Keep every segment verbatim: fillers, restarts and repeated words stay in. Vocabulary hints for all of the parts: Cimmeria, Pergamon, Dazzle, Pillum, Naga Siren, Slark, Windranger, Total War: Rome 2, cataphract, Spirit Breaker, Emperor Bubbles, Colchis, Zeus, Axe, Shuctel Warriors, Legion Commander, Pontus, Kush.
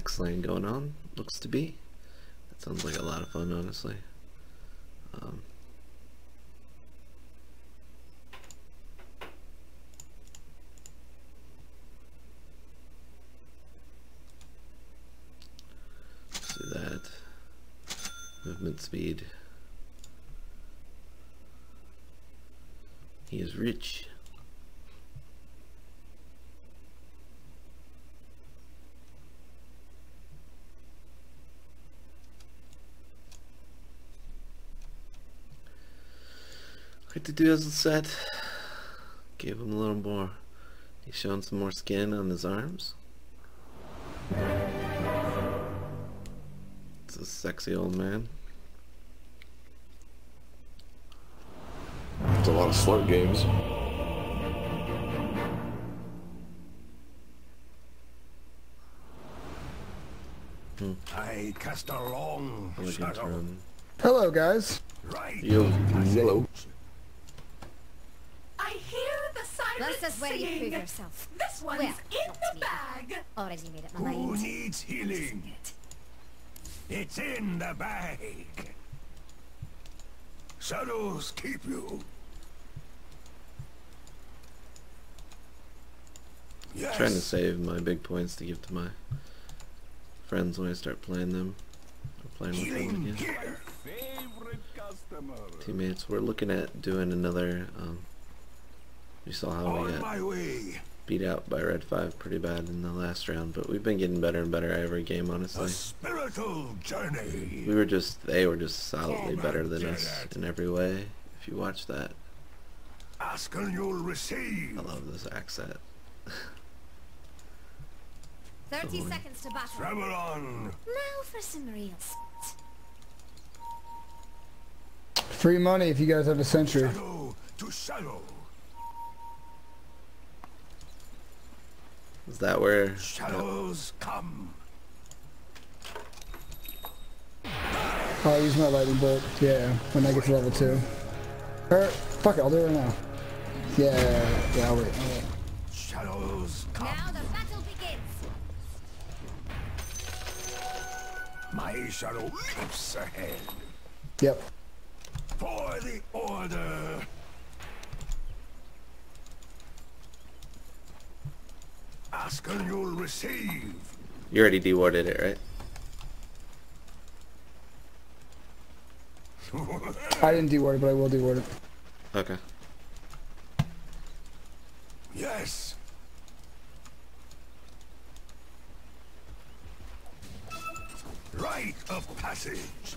Hexlane going on, looks to be. That sounds like a lot of fun, honestly. Um, let's do that. Movement speed. He is rich. Good to Dazzle set. Gave him a little more. He's showing some more skin on his arms. It's a sexy old man. It's a lot of Slark games. Hmm. I cast a long shadow. Hello, guys. Right. Yo, hello. Let us where you prove yourself. This one's well, in the bag. Already made up my mind. Who needs healing? It's in the bag. Shadows keep you. Yes. I'm trying to save my big points to give to my friends when I start playing them. I'm playing with them again. Here. Teammates, we're looking at doing another. Um, You saw how we got beat out by Red five pretty bad in the last round, but we've been getting better and better every game, honestly. A spiritual journey. We were just, they were just solidly better than us in every way, if you watch that. Ask and you'll receive. I love this accent. thirty seconds to battle. Travel on. Now for some real spit. Free money if you guys have a century. Shadow to shadow. Is that where shadows no. come? Oh, I use my lightning bolt. Yeah, when I get to level two. Or fuck it, I'll do it right now. Yeah, yeah, I'll wait. I'll wait. Shadows come. Now the battle begins. My shadow leaps ahead. Yep. For the order. Ask and you'll receive. You already dewarded it, right? I didn't deward it, but I will deward it. Okay. Yes. Rite of passage.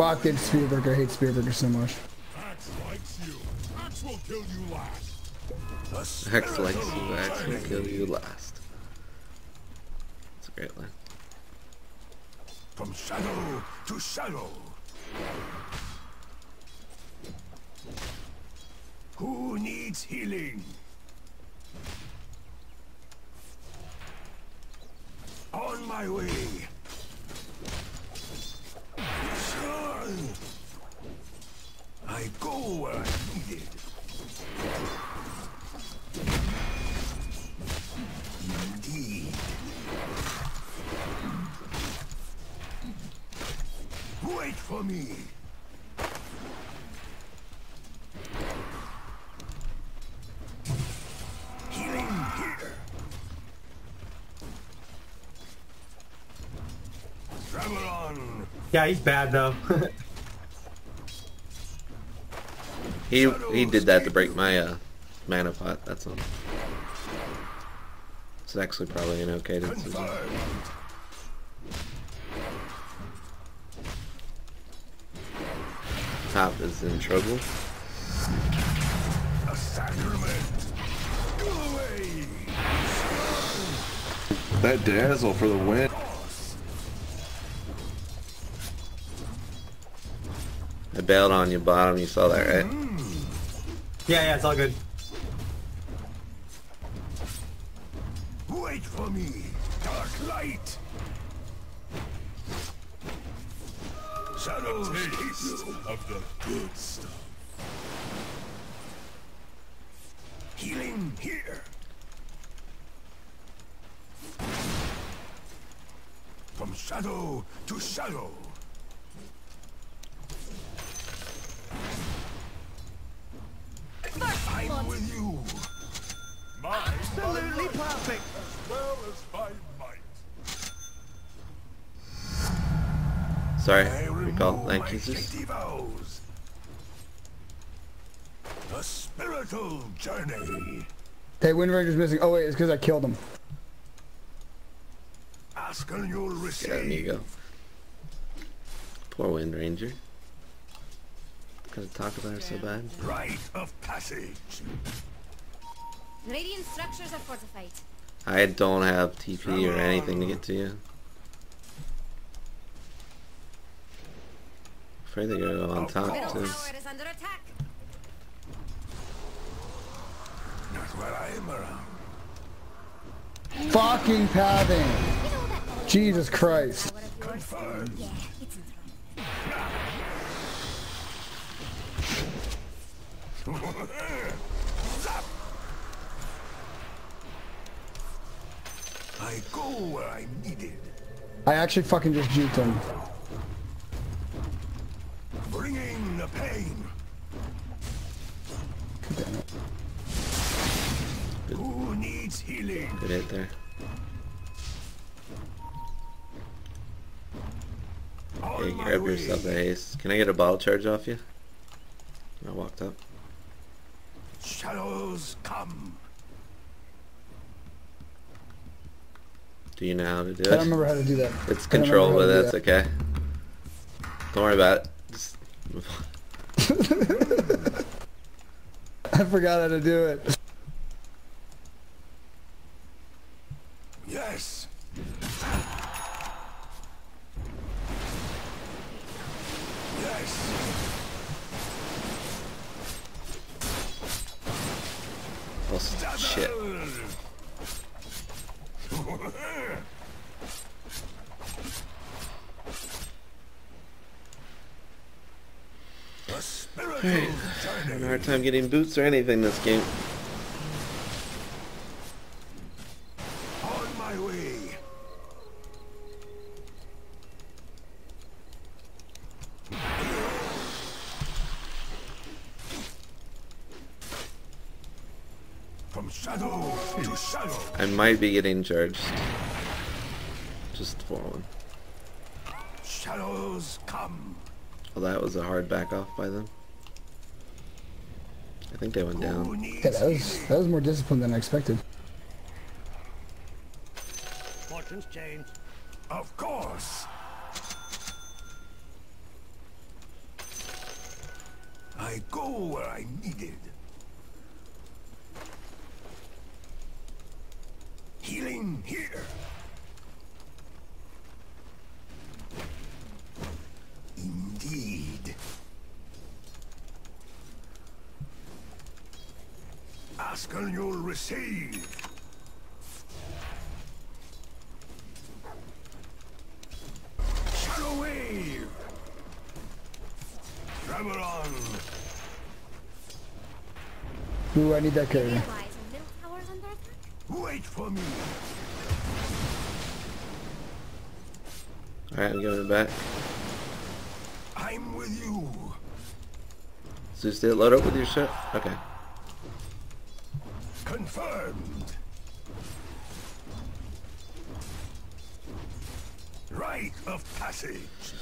Fuck it, Spirit Breaker. I hate Spirit Breaker so much. Hex will kill you last. Hex likes you, Hex will kill you last. That's a great line. From shadow to shadow. Who needs healing? On my way. I go where I need it. Indeed. Wait for me. Healing here. Travel on. Yeah, he's bad though. He he did that to break my uh, mana pot. That's all. It's actually probably an okay decision. Top is in trouble. A sacrament. Go away. That Dazzle for the win. I bailed on your bottom. You saw that, right? Mm-hmm. Yeah, yeah, it's all good. Wait for me, dark light. Shadows taste of the good stuff. Healing here. Shadow to shadow. First I'm blood. With you. My absolutely might, perfect. As well as my might. Sorry, I recall like Jesus. A spiritual journey. Hey, Windranger's missing. Oh wait, it's because I killed him. Ask and you'll receive. Get out, amigo. Poor Windranger. Gotta talk about her so bad. Rite of passage. Radiant structures are fortified. I don't have T P or anything to get to you. I'm afraid they're gonna go on top too. Where I am around. Fucking pathing! Jesus Christ! Confirmed. I go where I needed. I actually fucking just juked him. Bringing the pain. Damn it. Good. Who needs healing? Good hit there. Hey, grab yourself a haste. Can I get a bottle charge off you? I walked up. Shadows come. Do you know how to do it? I don't remember how to do that. It's control, but that's that. Okay. Don't worry about it. Just move on. I forgot how to do it. Yes. Yes. Oh, shit. Alright, having a hard time getting boots or anything this game. I might be getting charged. Just falling. Shadows come. Well, that was a hard back off by them. I think they went down. Yeah, that was that was more disciplined than I expected. Fortune's changed. Of course. I go where I needed. Healing here. Indeed. Ask and you'll receive. Shadow wave. Travel on. Ooh, I need that carry. Wait for me. Alright, I'm giving it back. I'm with you. So just load up with your ship? Okay. Confirmed. Rite of passage.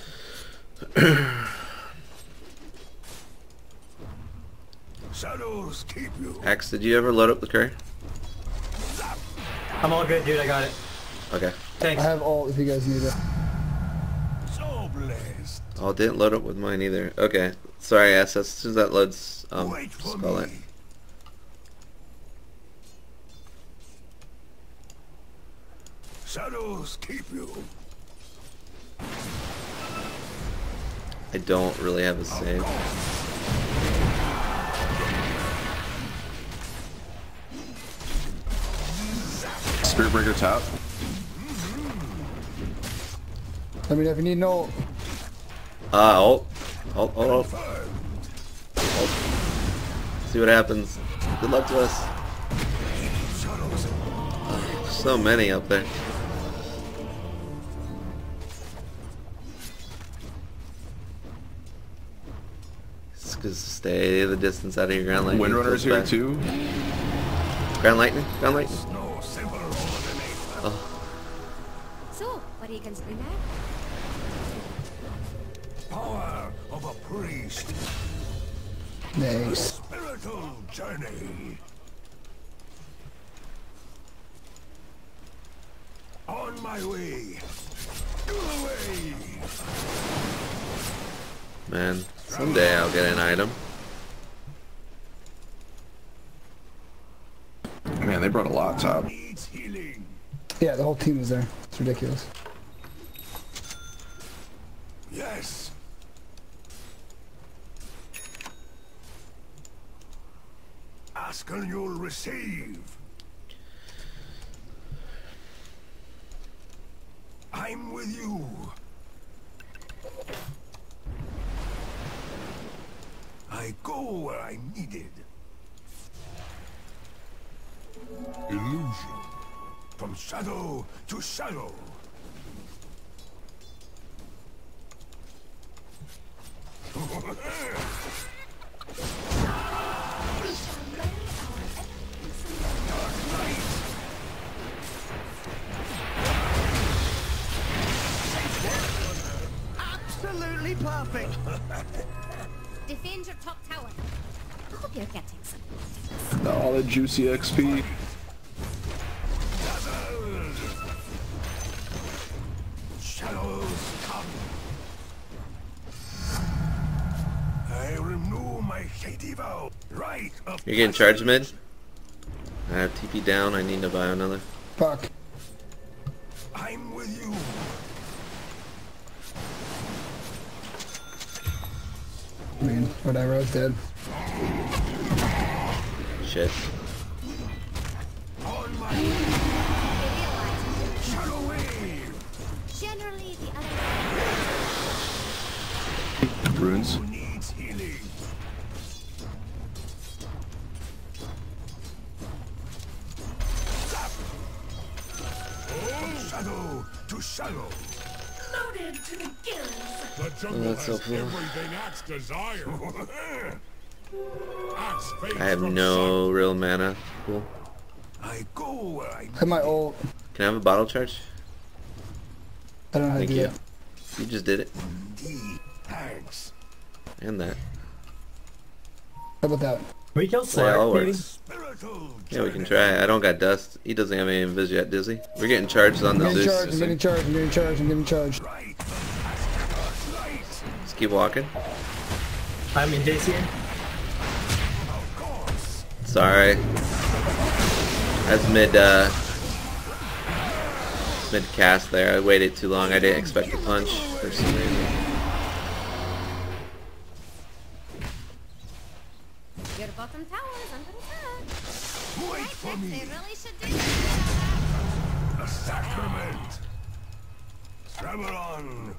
Shadows keep you. Axe, did you ever load up the curry? I'm all good, dude. I got it. Okay. Thanks. I have all if you guys need it. So blessed. Oh, didn't load up with mine either. Okay. Sorry, ass. As soon as that loads, um, wait for just call me. It. Shadows keep you. I don't really have a save. Spirit Breaker top. I mean, if you need no. Ah, uh, ult. Ult, ult, ult. Ult. See what happens. Good luck to us. Oh, so many up there. Just stay the distance out of your ground lightning. Windrunner's here back. too. Ground lightning. Ground lightning. Oh. So, what are you considering now? Power of a priest. Nice. Spiritual journey. On my way. Away. Man, someday I'll get an item. Man, they brought a lot, Top. Yeah, the whole team is there. It's ridiculous. Yes. Ask and you'll receive. I'm with you. I go where I'm needed. Illusion. From shadow to shadow. Absolutely perfect. Defend your top tower. Hope you're getting some. All the juicy X P. Shadows come. I renew my shady vow. Right up. You're getting charged mid. I have T P down. I need to buy another. Fuck. I'm with you. I mean, whatever, I was dead. Shit. On my shadow wave. Generally the other runes. Needs healing. Oh. Shadow to shadow. To the the jungle oh, has so cool. everything acts desire. I have no sun. real mana. Cool. I go where I have my ult. Can I have a bottle charge? I don't know how Thank to do you. That. You just did it. Thanks. And that. How about that? We kill Slark. Yeah, we can try. I don't got dust. He doesn't have any invis yet, does he? We're getting charged on the Zeus. I'm getting charged, I'm getting charged, I'm getting charged. Let's keep walking. I'm in J C M. Sorry. That's mid, uh... mid cast there. I waited too long. I didn't expect a punch for some reason. Your bottom tower is under attack. Wait for me. They really should do that. A sacrament. Travel on.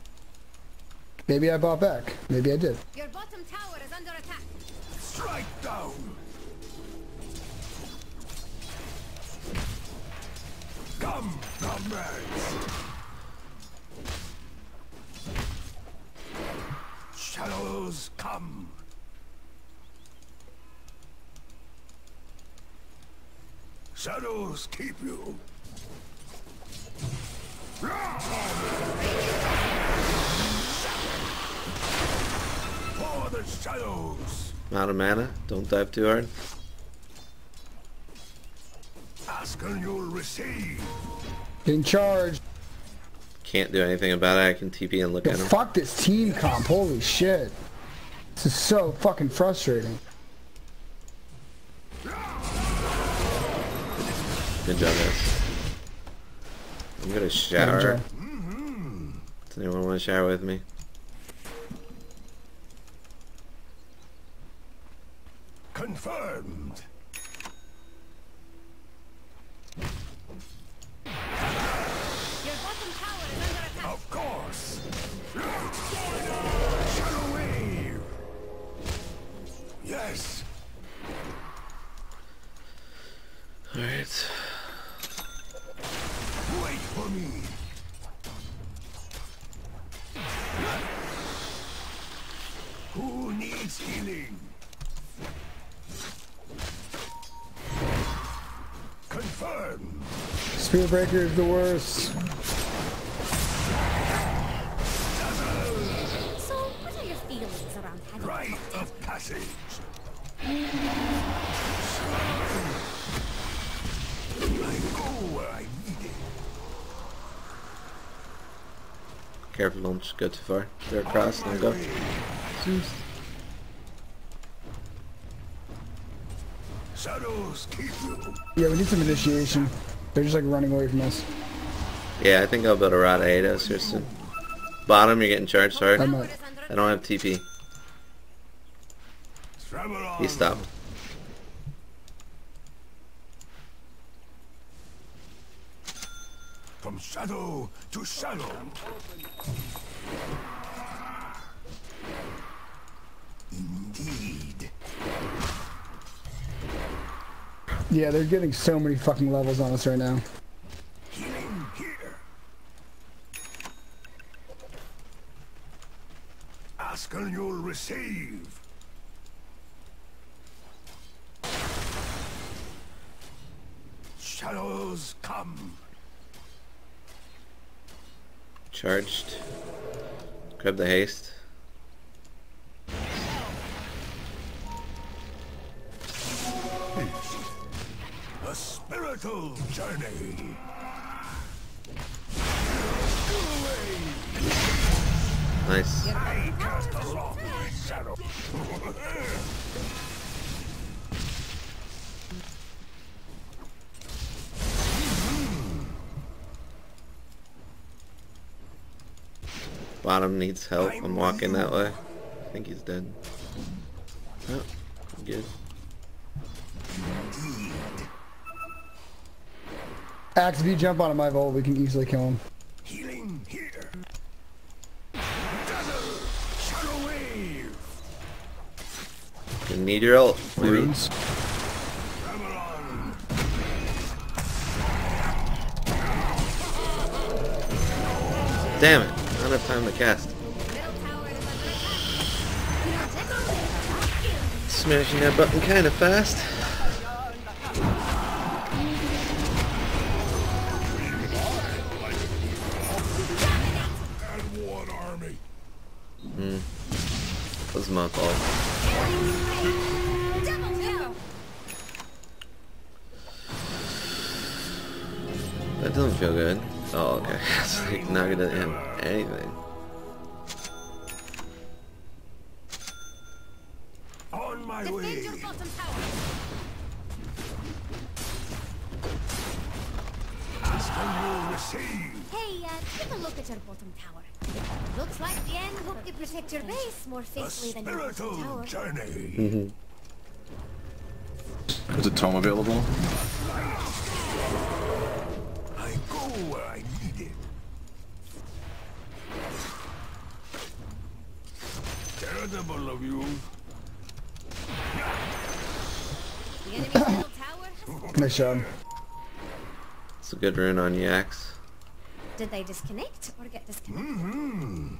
Maybe I bought back. Maybe I did. Your bottom tower is under attack. Strike down. Come, comrades. Shadows come. Shadows keep you. For the shadows. Out of mana. Don't dive too hard. Ask and you'll receive. In charge. Can't do anything about it. I can T P and look Yo, at him. Fuck this team comp. Holy shit. This is so fucking frustrating. Good job, guys. I'm gonna shower. Does anyone want to shower with me? Confirmed. Your bottom tower is under attack. Of course. Shadow wave. Yes. All right. Healing. Confirmed. Spirit Breaker is the worst. So, what are your feelings around having a rite of passage? I go where I need it. Careful launch, go too far. They're across, now go. Jeez. Shadows keep you. Yeah, we need some initiation. They're just like running away from us. Yeah, I think I'll build a Rod Aedos here soon. Bottom, you're getting charged, sorry. I don't have T P. He stopped. From shadow to shadow. Indeed. Yeah, they're getting so many fucking levels on us right now. Healing here. Ask and you'll receive. Shadows come. Charged. Grab the haste. A spiritual journey. Nice. I cast a long shadow. Bottom needs help. I'm walking that way. I think he's dead. Oh, I'm good. Axe, if you jump on my vault, we can easily kill him. Healing here. Dazzle, shadow wave. Gonna need your ult, please. Damn it. I don't have time to cast. Smashing that button kind of fast. Hmm. That was my fault. That doesn't feel good. Oh, okay. It's like Naga doesn't have anything. On my way. Ask and you'll receive. Hey, uh, take a look at your bottom tower. It looks like the end hope to protect your base more faithfully than your bottom tower. A spiritual journey. Mm-hmm. Is a tome available? Where I need it. Terrible of you. The enemy tower. Nice shot. It's a good rune on Yax. Did they disconnect or get disconnected? Mm-hmm.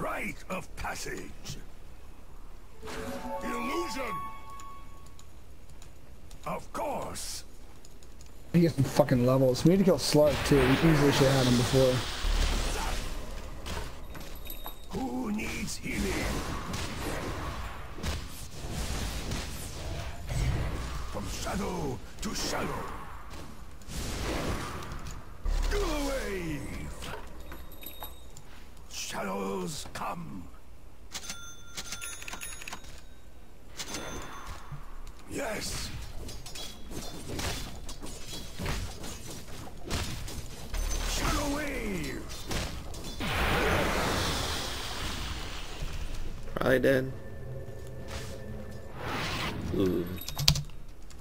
Rite of passage. Illusion. Of course. He gets some fucking levels. We need to kill Slark too. We easily should have had him before. Who needs healing? From shadow to shadow. Go away. Shadows come. Yes. Shadow wave. Probably dead. Ooh.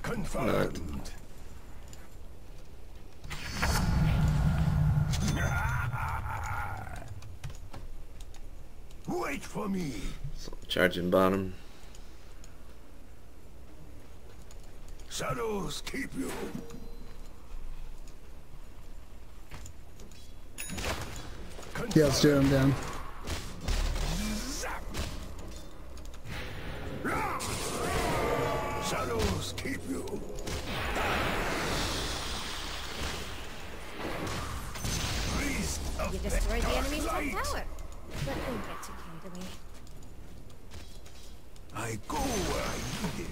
Confirmed. Not. Wait for me. So charging bottom. Shadows keep you. Confirmed. Yeah, let's do it. I'm down. Shadows keep you. You destroyed the enemy's own power. But don't get too carried away. I go where I need it.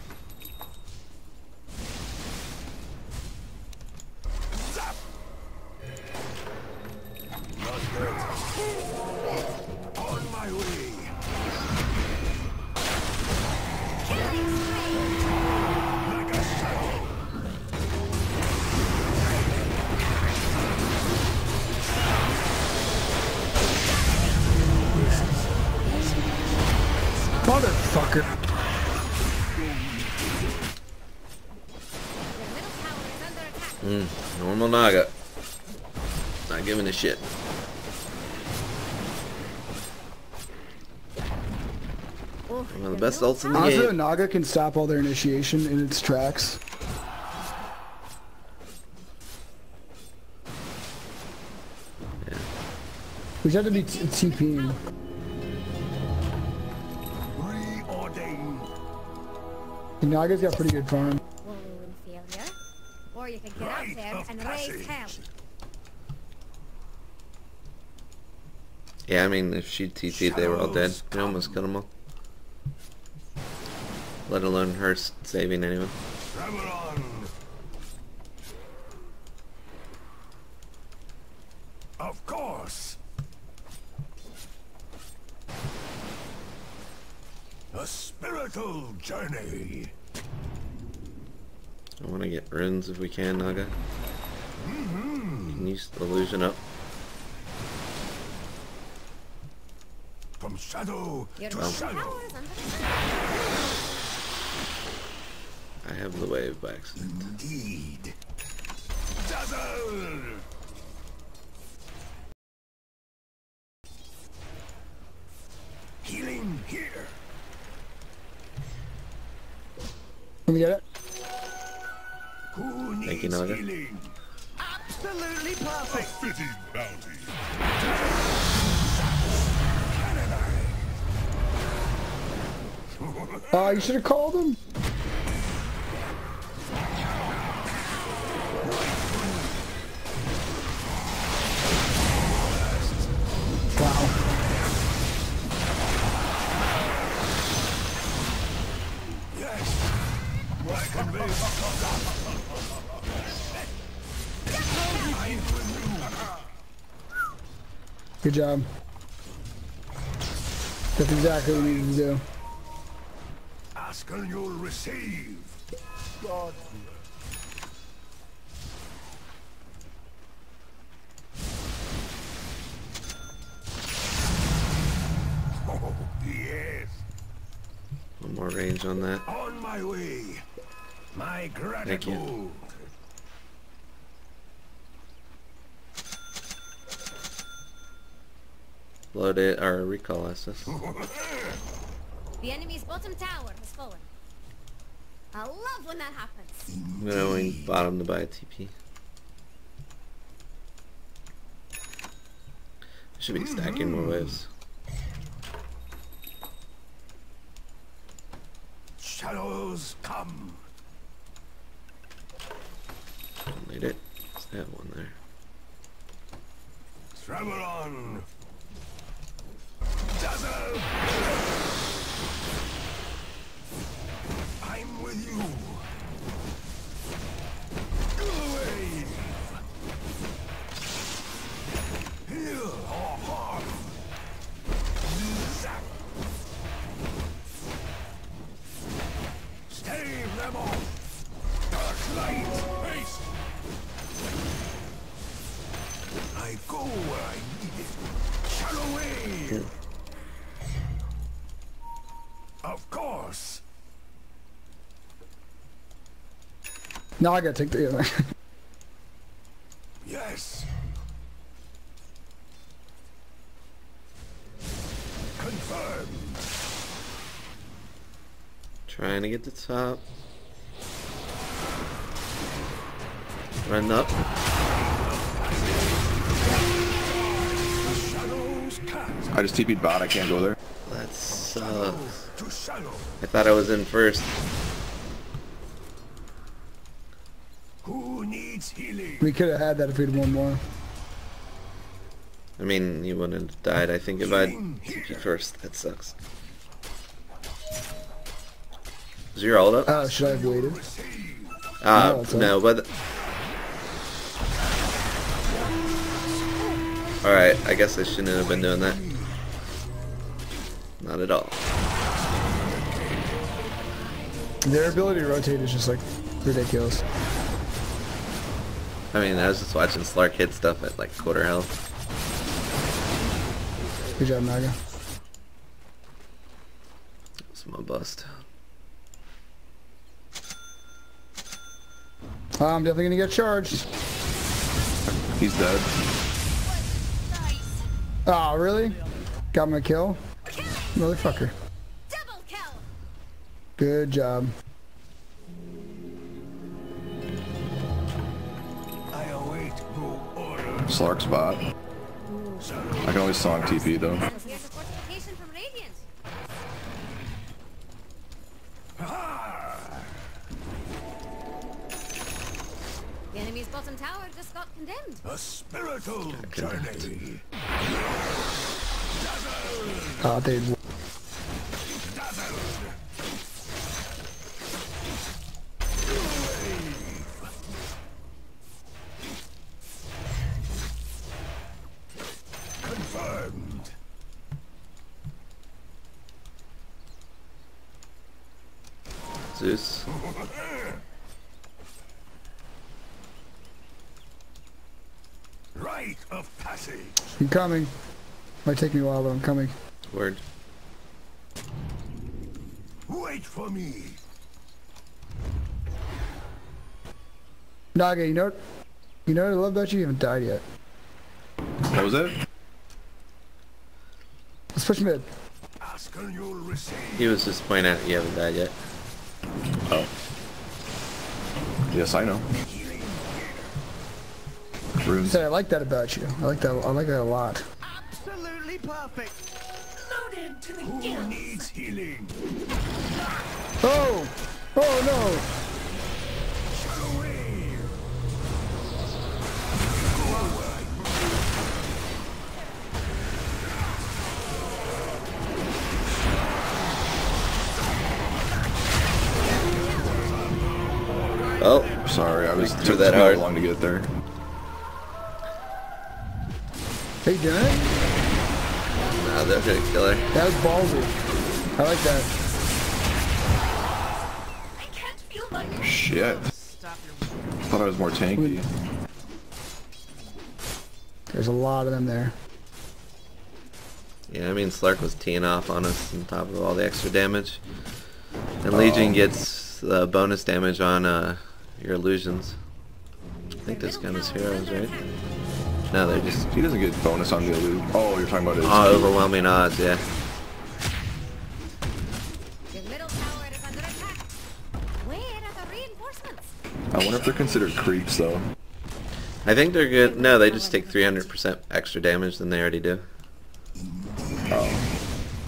On my way. Motherfucker. Mm, normal Naga. Not giving a shit. One of the best ults in the game. Also, Naga can stop all their initiation in its tracks. Yeah. We have to be TPing. Naga's got pretty good farm. Or you can get out there and raise hell. Yeah, I mean, if she T C'd, they were all dead. We almost killed them all. Let alone her saving anyone. Of course. A spiritual journey. I want to get runes if we can, Naga. Mm-hmm. You can use the illusion up. From shadow You're to well. shadow. I have the wave by accident. Indeed. Dazzle! Healing here. Let me get it. Who needs Thank you, Naga. Healing? Absolutely perfect. A fitting bounty. Ah, uh, you should have called him. Good job. That's exactly what we needed to do. Ask and you'll receive. God. Oh, yes. One more range on that. On my way. My gratitude. Thank you. Load it or recall assist. The enemy's bottom tower has fallen. I love when that happens. I'm going bottom to buy a T P. I should be stacking more waves. Shadows come. Don't need it. Let's have one there. Travel on. Dazzle! I'm with you. Go away. Heal or harm. Zap. Stave them off. Dark light. Face. I go where I need it. Shadow wave. Yeah. Of course. Now I gotta take the other. Yes. Confirmed. Trying to get to the top. Run up. Shadow I just T P'd bot, I can't go there. That sucks. I thought I was in first. Who needs healing? We could have had that if we'd won more. I mean, you wouldn't have died, I think, if I'd T P'd first. That sucks. Is your ult up? Oh, uh, should I have waited? Uh, no, no but... Alright, I guess I shouldn't have been doing that. Not at all. Their ability to rotate is just like ridiculous. I mean, I was just watching Slark hit stuff at like quarter health. Good job, Naga. That's my bust. I'm definitely gonna get charged. He's dead. Oh, really? Got him a kill? Motherfucker. Double kill. Good job. I await order. Slark's bot. I can always song T P though. The enemy's bottom tower just got condemned. A spiritual journey. Ah, they. Confirmed. Zeus. Rite of passage. I'm coming. Might take me a while, but I'm coming. Word. Wait for me. Naga, you know what? You know what I love about you? You haven't died yet. What was that? Let's push mid. He was just pointing out you haven't died yet. Oh. Yes, I know. Runes. I like that about you. I like that. I like that a lot. Absolutely perfect. Loaded to the Who gills. Needs healing? Oh! Oh no! Oh, sorry. I was took that hard long to get there. Hey, did I? Nah, that was a killer. That was ballsy. I like that. I can't feel my shit. Thought I was more tanky. There's a lot of them there. Yeah, I mean Slark was teeing off on us on top of all the extra damage. And Legion um, gets the uh, bonus damage on uh, your illusions. I think this gun is heroes, right? No, they just... He doesn't get bonus on the elude. Oh, you're talking about his... Oh, overwhelming odds, yeah. I wonder if they're considered creeps, though. I think they're good. No, they just take three hundred percent extra damage than they already do. Oh.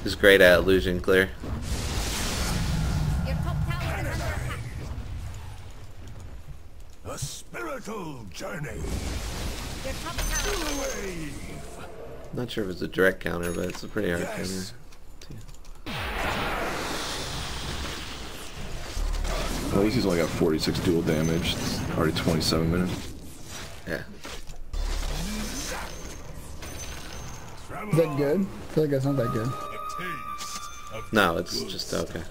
Just great at illusion clear. Your top tower is under attack. A spiritual journey. I'm not sure if it's a direct counter, but it's a pretty hard yes. counter. At least he's only got forty-six dual damage. It's already twenty-seven minutes. Yeah. Is that good? I feel like that's not that good. No, it's just okay.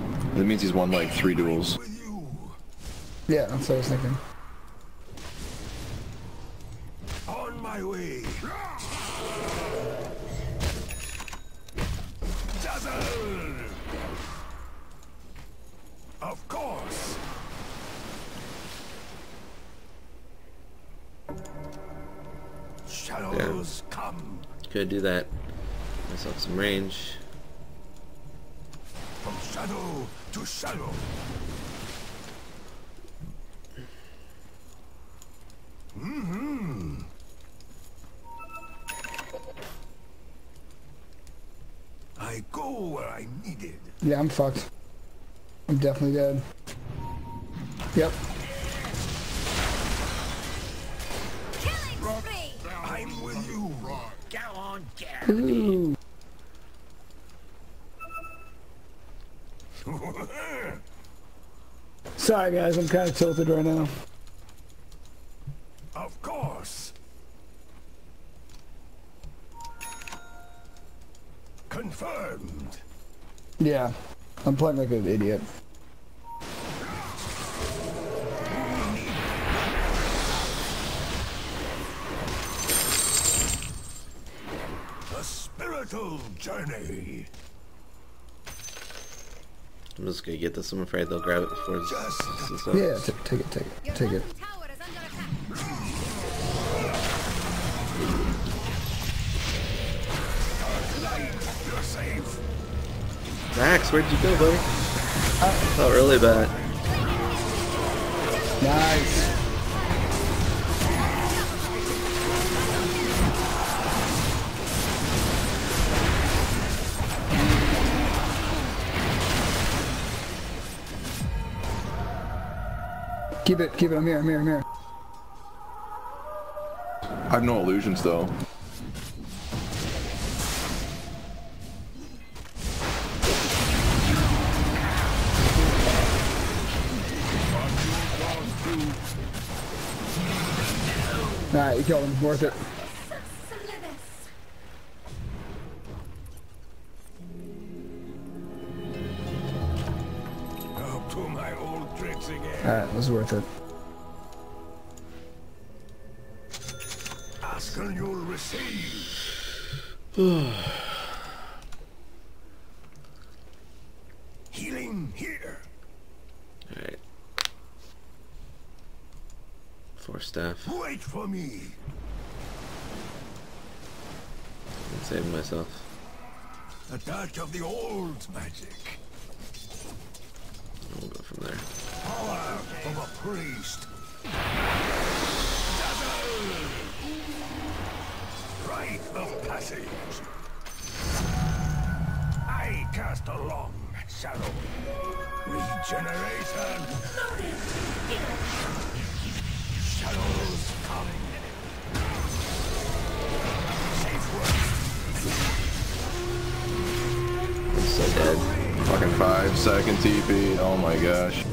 That means he's won like three duels. Yeah, that's what I was thinking. My way. Dazzle. Of course. Shadows yeah. come. Could do that. Myself some range. From shadow to shadow. Mm-hmm. know where I needed. Yeah, I'm fucked. I'm definitely dead. Yep. Killing spree. I'm with you. Go on, get me. Sorry guys, I'm kind of tilted right now. Of course. Confirmed. Yeah, I'm playing like an idiot. The spiritual journey. I'm just gonna get this. I'm afraid they'll grab it before it's, it's yeah, take it, take it, take it. Max, where'd you go, buddy? I felt really bad. Nice. Keep it, keep it. I'm here, I'm here, I'm here. I have no illusions, though. Alright, you killed him. Worth it. Go to my old tricks again. Alright, it was worth it. Ask and you'll receive. Healing here. Alright. Four staff. Wait for me. I'm saving myself. A touch of the old magic. We'll go from there. Power of a priest. Dazzle. Rite of passage. I cast a long shadow. Regeneration. Notice. Shadows coming. Safe work. I'm so dead. Fucking five second T P. Oh my gosh.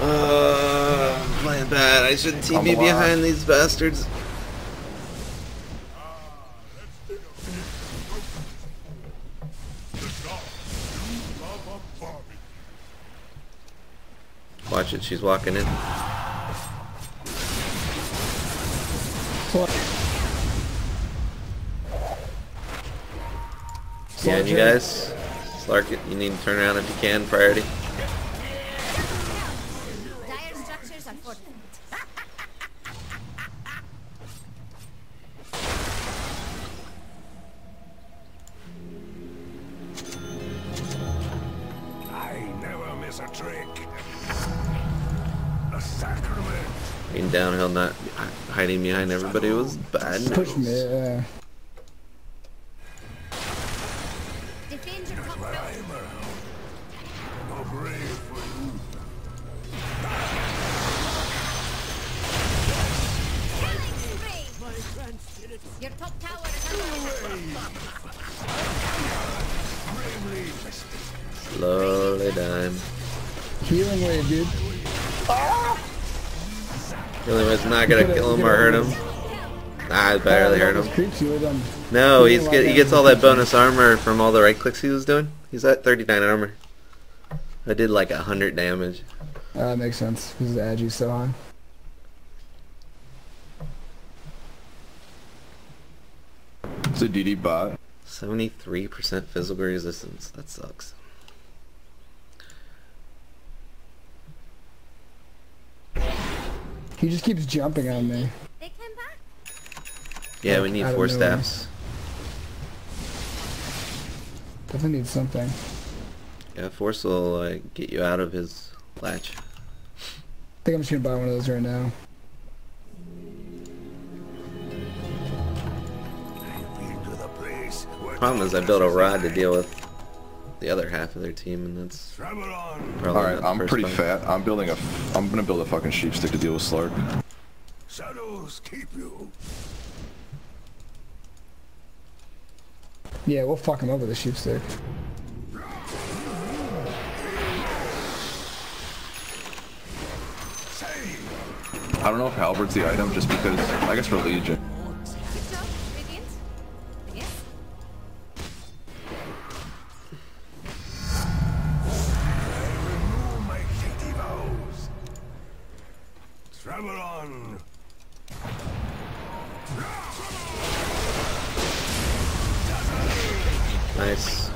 Uh, I'm playing bad. I shouldn't T P behind these bastards. Watch it. She's walking in. What? Yeah, and you guys, Slark it. You need to turn around if you can. Priority. Dire structures are fortunate. I never miss a trick. A sacrament. Being downhill, not hiding behind everybody was bad news. Push me. Uh... Defend your top tower. Your top tower is under attack. Slowly down. Healing wave, dude. Ah! Really was not gonna kill him or hurt him. Nah, I barely hurt him. No, he's get, he gets all that bonus armor from all the right clicks he was doing. He's at thirty-nine armor. I did like a hundred damage. Uh, that makes sense. His Agi's so high. It's a D D bot. seventy-three percent physical resistance. That sucks. He just keeps jumping on me. They came back? Yeah, like, we need four staffs. Definitely need something. Yeah, force will like uh, get you out of his latch. I think I'm just gonna buy one of those right now. I will to the place where problem is I built a rod to deal with the other half of their team, and that's. All right, I'm pretty fight. fat. I'm building a. I'm gonna build a fucking sheep stick to deal with Slark. Shadows keep you. Yeah, we'll fuck him up with a sheep stick. I don't know if Halbert's the item, just because I guess for Legion. Nice.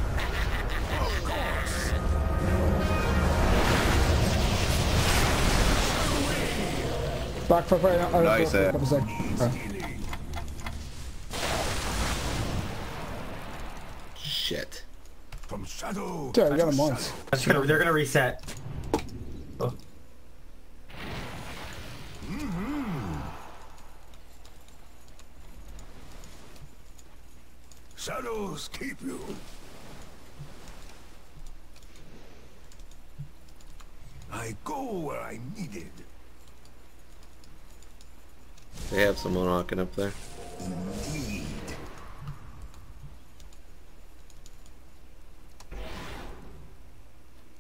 Back for right now. Nice. Back, back, back, back, back. Shit. From shadow. Dude, I got him once. They're gonna reset. Oh. Shadows keep you. I go where I needed. They have someone walking up there. Indeed.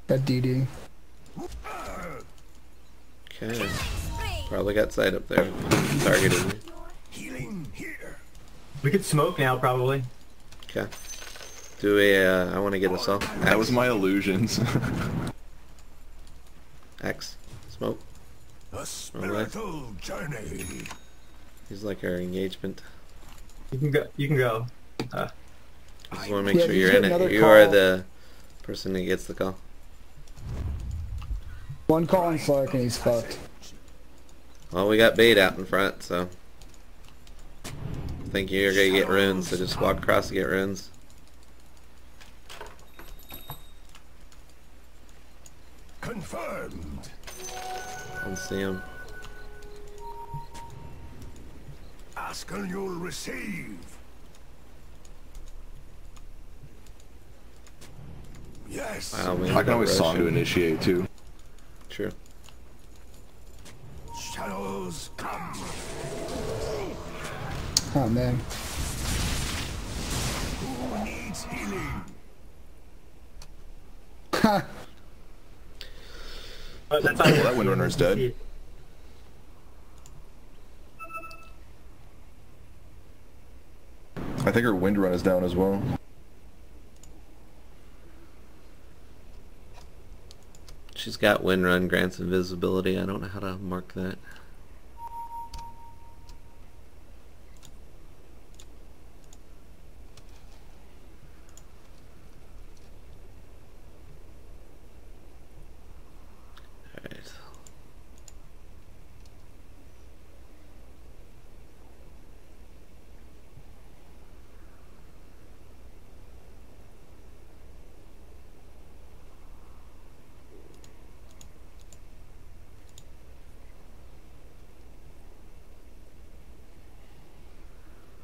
That D D. Okay. Probably got sight up there. Targeted me. Healing here. We could smoke now, probably. Okay. Do we, uh, I want to get us off. That was my illusions. Axe. Smoke. A spiritual journey. He's like our engagement. You can go. You can go. Uh, I just want to make yeah, sure you're in it. You call. Are the person that gets the call. One call on Slark and he's fucked. Well, we got bait out in front, so. I think you're gonna get runes, so just walk across to get runes. Confirmed. I don't see him. Ask and you'll receive. Yes. Wow, man, I can always song to initiate too. True. Shadows come. Oh man. Who needs healing? Ha! Oh, that's not well, that Windrunner's dead. I think her Windrun is down as well. She's got Windrun, grants invisibility. I don't know how to mark that.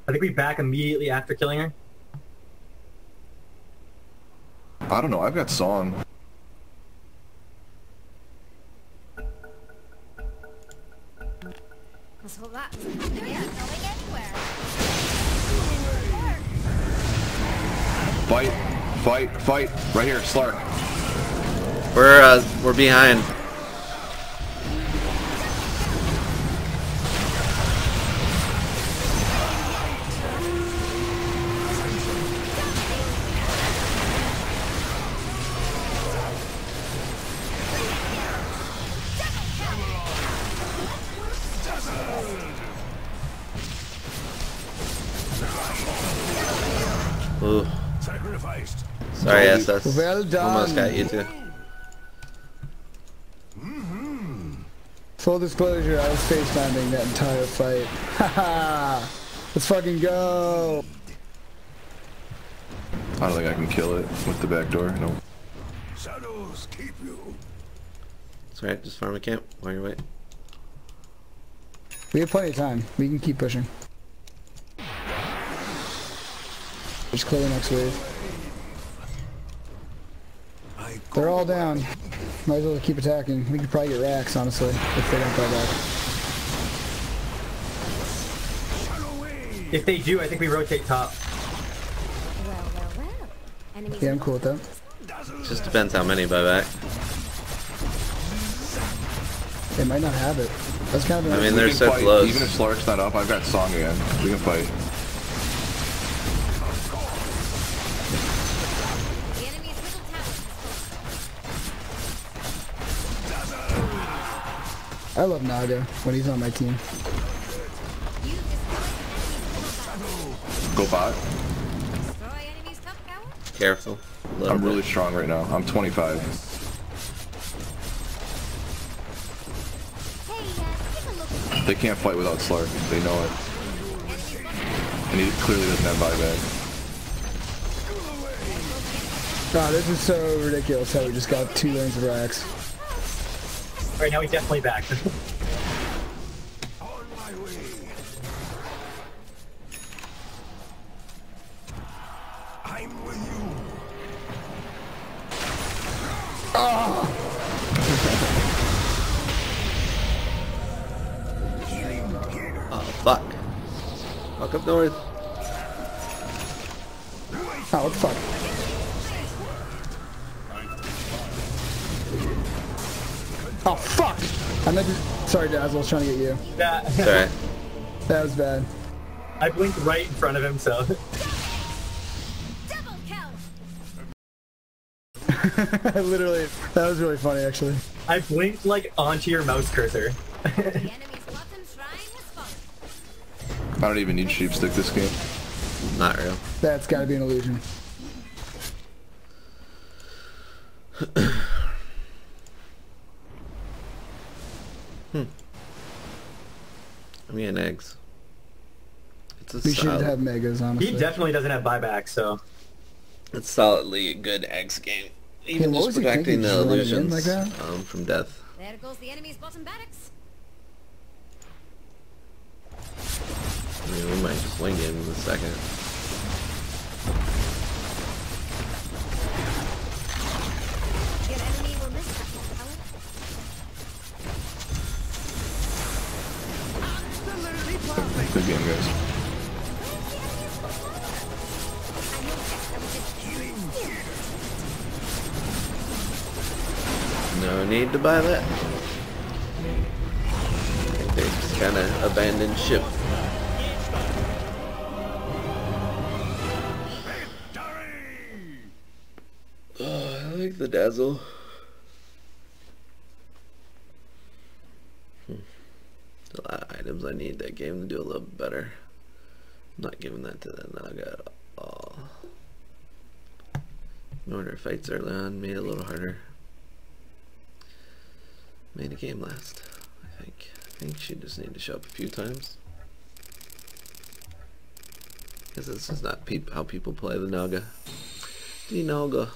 I think we back immediately after killing her. I don't know, I've got song. Fight, fight, fight, right here, Slark. We're, uh, we're behind. Ooh. Sacrificed. Sorry, S S. Well done. Almost got you too. Mm-hmm. Full disclosure, I was FaceTiming that entire fight. Haha! Let's fucking go! I don't think I can kill it with the back door. No. Shadows keep you. It's alright, just farm a camp while you wait. We have plenty of time. We can keep pushing. Just clear the next wave. They're all down. Might as well keep attacking. We could probably get racks, honestly, if they don't fall back. If they do, I think we rotate top. Yeah, I'm cool with that. Just depends how many buy back. They might not have it. That's kind of. I mean, they're so close. Even if Slark's not up, I've got Song again. We can fight. I love Naga when he's on my team. Go bot. Careful. I'm really strong right now. I'm twenty-five. They can't fight without Slark. They know it. And he clearly doesn't have buyback. God, this is so ridiculous how we just got two lanes of racks. Right now he's definitely back. On my way. I'm with you. Oh, oh fuck. Fuck up north. Oh fuck. Oh fuck! I meant to... Sorry Dazzle, I was trying to get you. Yeah. It's alright. That was bad. I blinked right in front of him, so... Double kill. Literally, that was really funny actually. I blinked like onto your mouse cursor. I don't even need sheepstick this game. Not real. That's gotta be an illusion. Hmm. I mean, eggs. It's a we solid. Should have megas, honestly. He definitely doesn't have buyback, so... It's solidly a good eggs game. Even hey, just protecting the illusions like um, from death. There goes the enemy's bottom barracks. I mean, we might just wing it in a second. Good game, guys. No need to buy that. They just kind of abandoned ship. Oh, I like the Dazzle. A lot of items I need that game to do a little better. I'm not giving that to the Naga at all. Ignored our fights early on, made it a little harder. Made the game last, I think. I think she just needed to show up a few times. Because this is not peop how people play the Naga. The Naga.